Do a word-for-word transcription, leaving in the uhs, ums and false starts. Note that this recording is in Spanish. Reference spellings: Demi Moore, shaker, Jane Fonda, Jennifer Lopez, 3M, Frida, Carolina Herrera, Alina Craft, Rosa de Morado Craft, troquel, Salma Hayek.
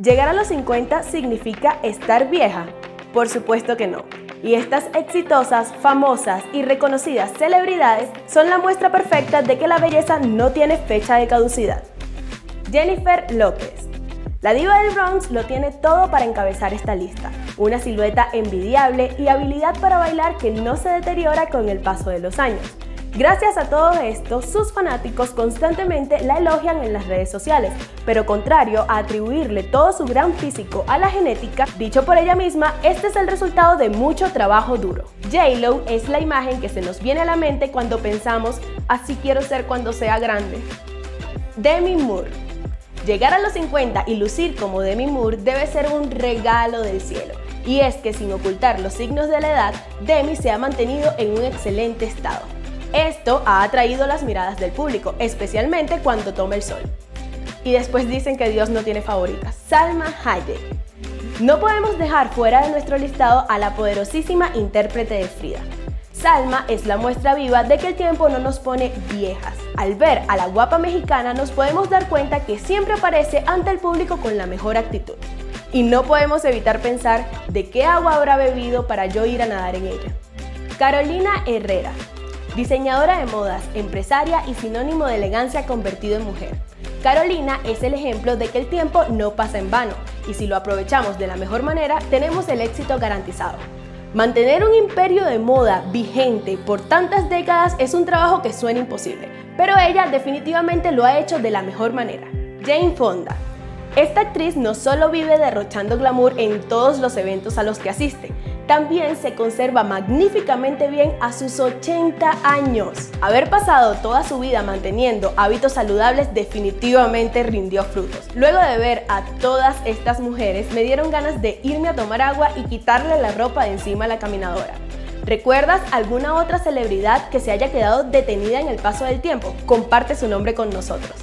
¿Llegar a los cincuenta significa estar vieja? Por supuesto que no. Y estas exitosas, famosas y reconocidas celebridades son la muestra perfecta de que la belleza no tiene fecha de caducidad. Jennifer Lopez. La diva del Bronx lo tiene todo para encabezar esta lista. Una silueta envidiable y habilidad para bailar que no se deteriora con el paso de los años. Gracias a todo esto, sus fanáticos constantemente la elogian en las redes sociales, pero contrario a atribuirle todo su gran físico a la genética, dicho por ella misma, este es el resultado de mucho trabajo duro. J-Lo es la imagen que se nos viene a la mente cuando pensamos, así quiero ser cuando sea grande. Demi Moore. Llegar a los cincuenta y lucir como Demi Moore debe ser un regalo del cielo. Y es que sin ocultar los signos de la edad, Demi se ha mantenido en un excelente estado. Esto ha atraído las miradas del público, especialmente cuando toma el sol. Y después dicen que Dios no tiene favoritas. Salma Hayek. No podemos dejar fuera de nuestro listado a la poderosísima intérprete de Frida. Salma es la muestra viva de que el tiempo no nos pone viejas. Al ver a la guapa mexicana nos podemos dar cuenta que siempre aparece ante el público con la mejor actitud. Y no podemos evitar pensar de qué agua habrá bebido para yo ir a nadar en ella. Carolina Herrera. Diseñadora de modas, empresaria y sinónimo de elegancia convertido en mujer. Carolina es el ejemplo de que el tiempo no pasa en vano y si lo aprovechamos de la mejor manera, tenemos el éxito garantizado. Mantener un imperio de moda vigente por tantas décadas es un trabajo que suena imposible, pero ella definitivamente lo ha hecho de la mejor manera. Jane Fonda. Esta actriz no solo vive derrochando glamour en todos los eventos a los que asiste, también se conserva magníficamente bien a sus ochenta años. Haber pasado toda su vida manteniendo hábitos saludables definitivamente rindió frutos. Luego de ver a todas estas mujeres, me dieron ganas de irme a tomar agua y quitarle la ropa de encima a la caminadora. ¿Recuerdas alguna otra celebridad que se haya quedado detenida en el paso del tiempo? Comparte su nombre con nosotros.